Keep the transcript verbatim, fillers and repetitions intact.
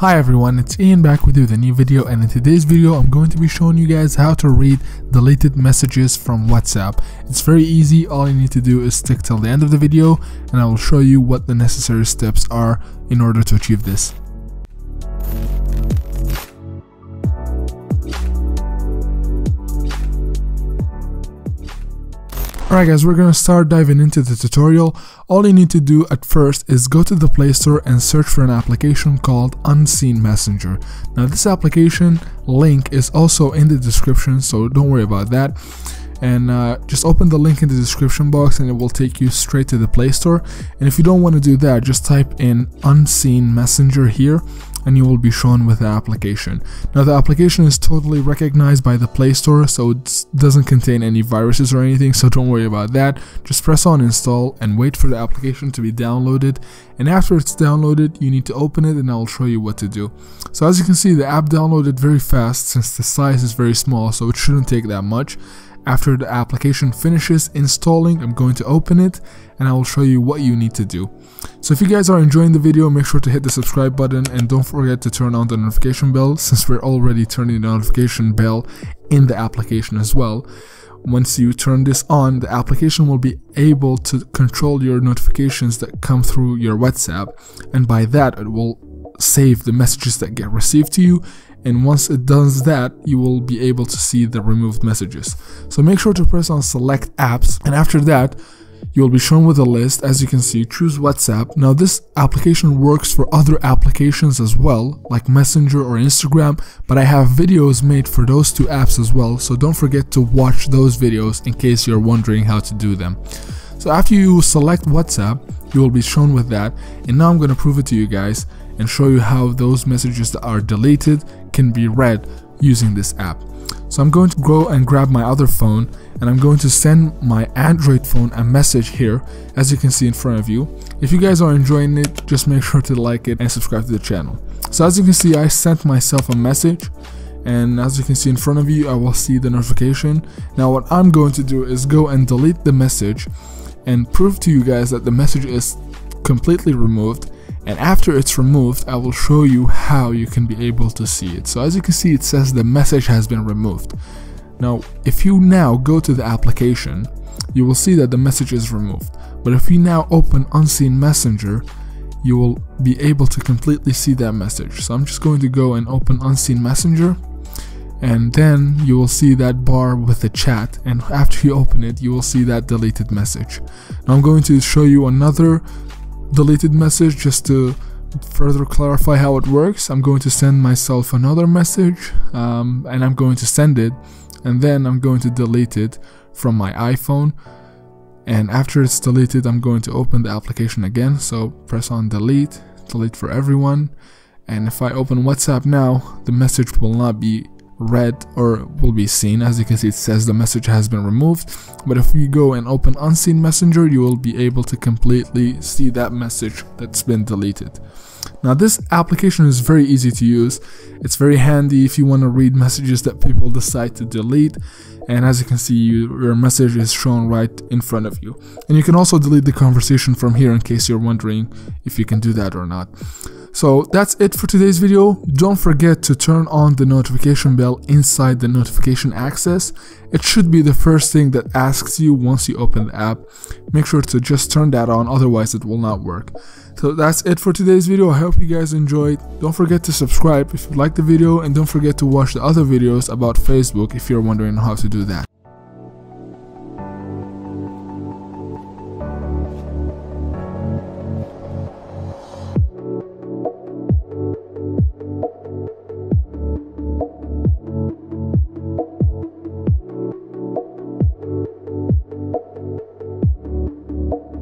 Hi everyone, it's Ian back with you with a new video, and in today's video I'm going to be showing you guys how to read deleted messages from WhatsApp. It's very easy. All you need to do is stick till the end of the video and I will show you what the necessary steps are in order to achieve this. Alright guys, we're gonna start diving into the tutorial. All you need to do at first is go to the Play Store and search for an application called Unseen Messenger. Now this application link is also in the description, so don't worry about that. And uh, just open the link in the description box and it will take you straight to the Play Store. And if you don't want to do that, just type in Unseen Messenger here and you will be shown with the application. Now the application is totally recognized by the Play Store, so it doesn't contain any viruses or anything, so don't worry about that. Just press on install and wait for the application to be downloaded, and after it's downloaded you need to open it and I'll show you what to do. So as you can see, the app downloaded very fast since the size is very small, so it shouldn't take that much. After the application finishes installing, I'm going to open it and I will show you what you need to do. So if you guys are enjoying the video, make sure to hit the subscribe button and don't forget to turn on the notification bell, since we're already turning the notification bell in the application as well. Once you turn this on, the application will be able to control your notifications that come through your WhatsApp, and by that it will save the messages that get received to you, and once it does that you will be able to see the removed messages. So make sure to press on select apps, and after that you will be shown with a list. As you can see, choose WhatsApp. Now this application works for other applications as well, like Messenger or Instagram, but I have videos made for those two apps as well, so don't forget to watch those videos in case you're wondering how to do them. So after you select WhatsApp, you will be shown with that, and now I'm going to prove it to you guys and show you how those messages that are deleted can be read using this app. So I'm going to go and grab my other phone and I'm going to send my Android phone a message here, as you can see in front of you. If you guys are enjoying it, just make sure to like it and subscribe to the channel. So as you can see, I sent myself a message, and as you can see in front of you, I will see the notification. Now what I'm going to do is go and delete the message and prove to you guys that the message is completely removed, and after it's removed I will show you how you can be able to see it. So as you can see, it says the message has been removed. Now if you now go to the application, you will see that the message is removed, but if you now open Unseen Messenger, you will be able to completely see that message. So I'm just going to go and open Unseen Messenger, and then you will see that bar with the chat, and after you open it you will see that deleted message. Now I'm going to show you another deleted message just to further clarify how it works. I'm going to send myself another message, um, and I'm going to send it, and then I'm going to delete it from my iPhone, and after it's deleted I'm going to open the application again. So press on delete, delete for everyone, and if I open WhatsApp now, the message will not be read or will be seen. As you can see, it says the message has been removed, but if you go and open Unseen Messenger, you will be able to completely see that message that's been deleted. Now this application is very easy to use. It's very handy if you want to read messages that people decide to delete, and as you can see, you, your message is shown right in front of you, and you can also delete the conversation from here in case you're wondering if you can do that or not. So that's it for today's video. Don't forget to turn on the notification bell inside the notification access. It should be the first thing that asks you once you open the app. Make sure to just turn that on, otherwise it will not work. So that's it for today's video. I hope you guys enjoyed. Don't forget to subscribe if you liked the video, and don't forget to watch the other videos about Facebook if you're wondering how to do that.